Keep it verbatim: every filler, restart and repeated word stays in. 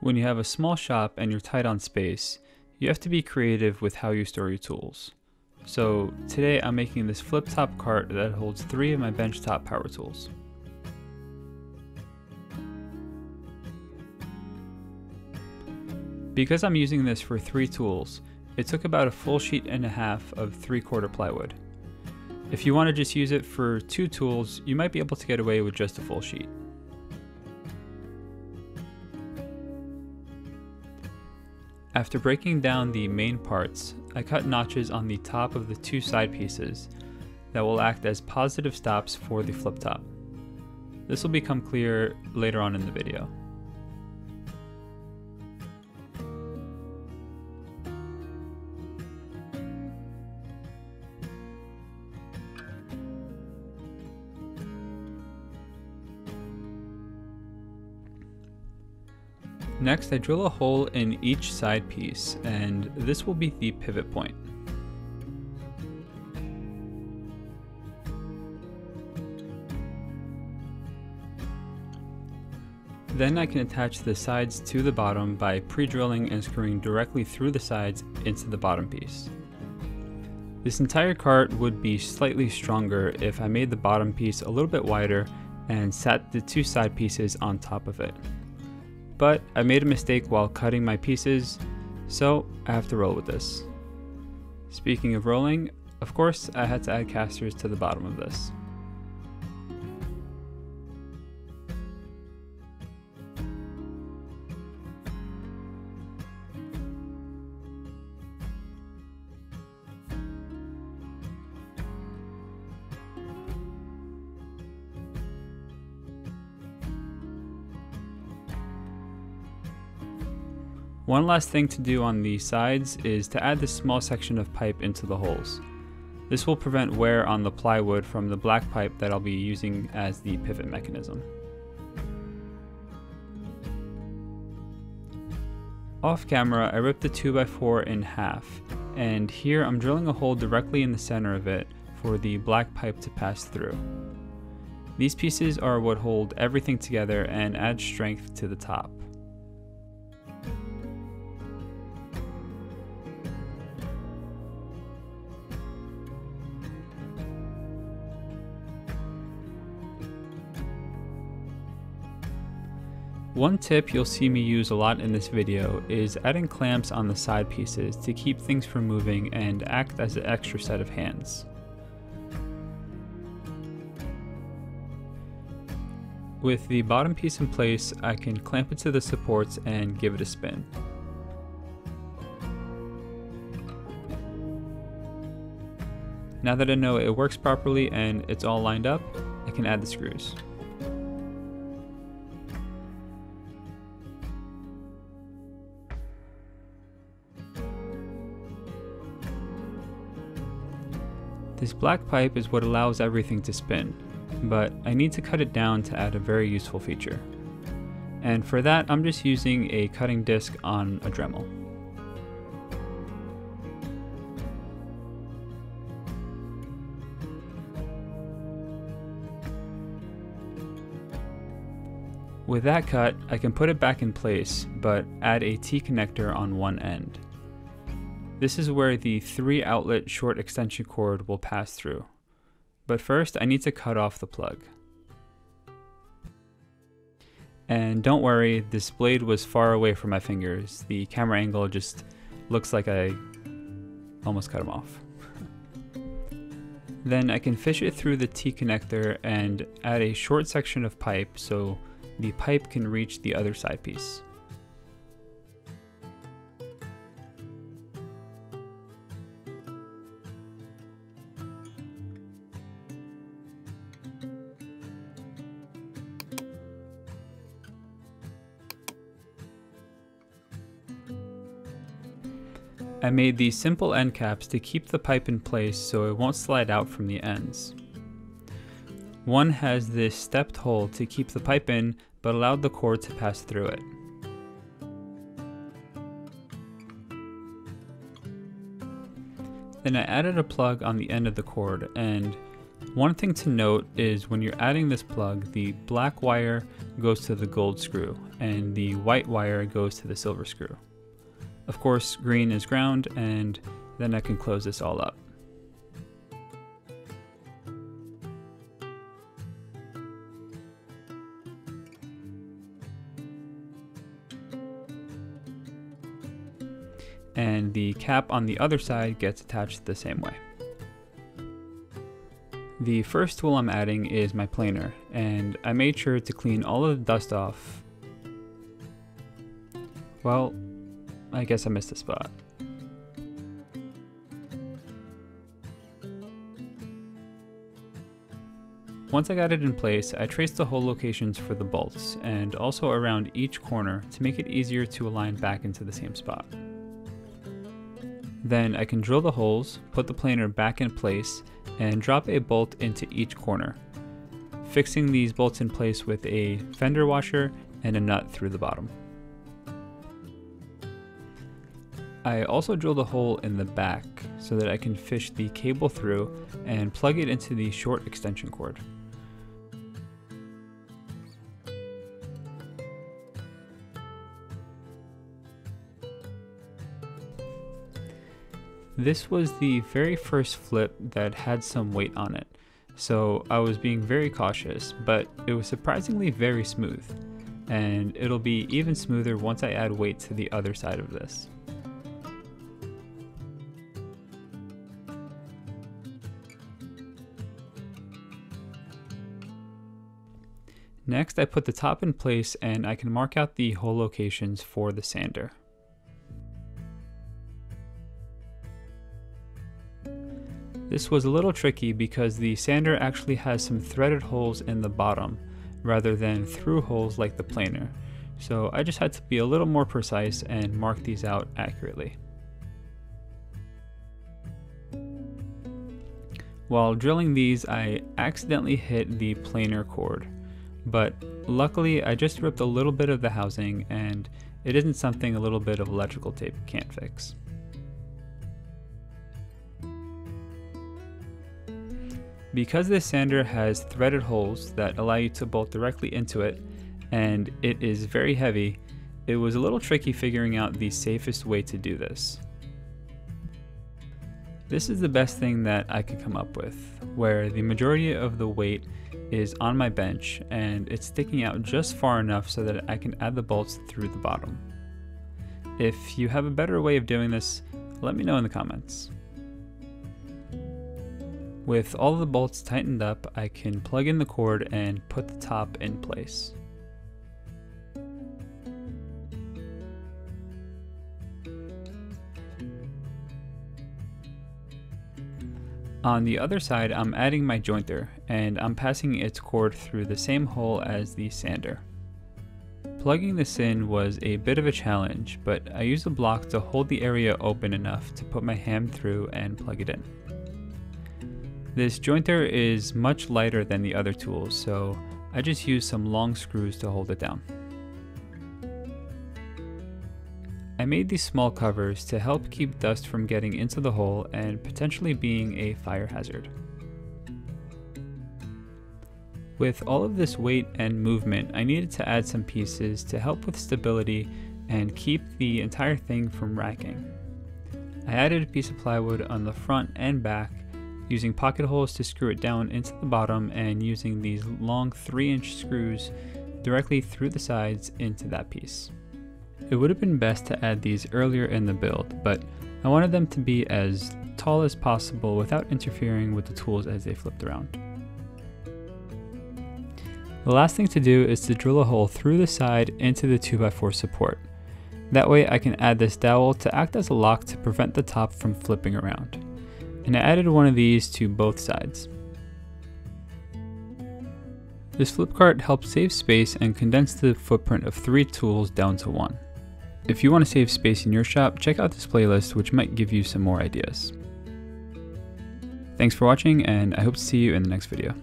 When you have a small shop and you're tight on space, you have to be creative with how you store your tools. So today I'm making this flip top cart that holds three of my benchtop power tools. Because I'm using this for three tools, it took about a full sheet and a half of three-quarter plywood. If you want to just use it for two tools, you might be able to get away with just a full sheet. After breaking down the main parts, I cut notches on the top of the two side pieces that will act as positive stops for the flip top. This will become clear later on in the video. Next, I drill a hole in each side piece, and this will be the pivot point. Then I can attach the sides to the bottom by pre-drilling and screwing directly through the sides into the bottom piece. This entire cart would be slightly stronger if I made the bottom piece a little bit wider and sat the two side pieces on top of it. But I made a mistake while cutting my pieces, so I have to roll with this. Speaking of rolling, of course I had to add casters to the bottom of this. One last thing to do on the sides is to add this small section of pipe into the holes. This will prevent wear on the plywood from the black pipe that I'll be using as the pivot mechanism. Off camera, I ripped the two by four in half, and here I'm drilling a hole directly in the center of it for the black pipe to pass through. These pieces are what hold everything together and add strength to the top. One tip you'll see me use a lot in this video is adding clamps on the side pieces to keep things from moving and act as an extra set of hands. With the bottom piece in place, I can clamp it to the supports and give it a spin. Now that I know it works properly and it's all lined up, I can add the screws. This black pipe is what allows everything to spin, but I need to cut it down to add a very useful feature. And for that, I'm just using a cutting disc on a Dremel. With that cut, I can put it back in place, but add a T-connector on one end. This is where the three outlet short extension cord will pass through. But first I need to cut off the plug. And don't worry, this blade was far away from my fingers. The camera angle just looks like I almost cut them off. Then I can fish it through the T-connector and add a short section of pipe so the pipe can reach the other side piece. I made these simple end caps to keep the pipe in place so it won't slide out from the ends. One has this stepped hole to keep the pipe in, but allowed the cord to pass through it. Then I added a plug on the end of the cord, and One thing to note is when you're adding this plug, the black wire goes to the gold screw and the white wire goes to the silver screw. Of course, green is ground, and then I can close this all up. And the cap on the other side gets attached the same way. The first tool I'm adding is my planer, and I made sure to clean all of the dust off. Well, I guess I missed a spot. Once I got it in place, I traced the hole locations for the bolts, and also around each corner to make it easier to align back into the same spot. Then I can drill the holes, put the planer back in place, and drop a bolt into each corner, fixing these bolts in place with a fender washer and a nut through the bottom. I also drilled a hole in the back so that I can fish the cable through and plug it into the short extension cord. This was the very first flip that had some weight on it, so I was being very cautious, but it was surprisingly very smooth, and it'll be even smoother once I add weight to the other side of this. Next, I put the top in place and I can mark out the hole locations for the sander. This was a little tricky because the sander actually has some threaded holes in the bottom rather than through holes like the planer, so I just had to be a little more precise and mark these out accurately. While drilling these, I accidentally hit the planer cord, but luckily I just ripped a little bit of the housing, and it isn't something a little bit of electrical tape can't fix. Because this sander has threaded holes that allow you to bolt directly into it, and it is very heavy, it was a little tricky figuring out the safest way to do this. This is the best thing that I could come up with, where the majority of the weight is on my bench and it's sticking out just far enough so that I can add the bolts through the bottom. If you have a better way of doing this, let me know in the comments. With all the bolts tightened up, I can plug in the cord and put the top in place. On the other side, I'm adding my jointer, and I'm passing its cord through the same hole as the sander. Plugging this in was a bit of a challenge, but I used a block to hold the area open enough to put my hand through and plug it in. This jointer is much lighter than the other tools, so I just used some long screws to hold it down. I made these small covers to help keep dust from getting into the hole and potentially being a fire hazard. With all of this weight and movement, I needed to add some pieces to help with stability and keep the entire thing from racking. I added a piece of plywood on the front and back, using pocket holes to screw it down into the bottom and using these long three inch screws directly through the sides into that piece. It would have been best to add these earlier in the build, but I wanted them to be as tall as possible without interfering with the tools as they flipped around. The last thing to do is to drill a hole through the side into the two by four support. That way I can add this dowel to act as a lock to prevent the top from flipping around. And I added one of these to both sides. This flip cart helps save space and condense the footprint of three tools down to one. If you want to save space in your shop, check out this playlist, which might give you some more ideas. Thanks for watching, and I hope to see you in the next video.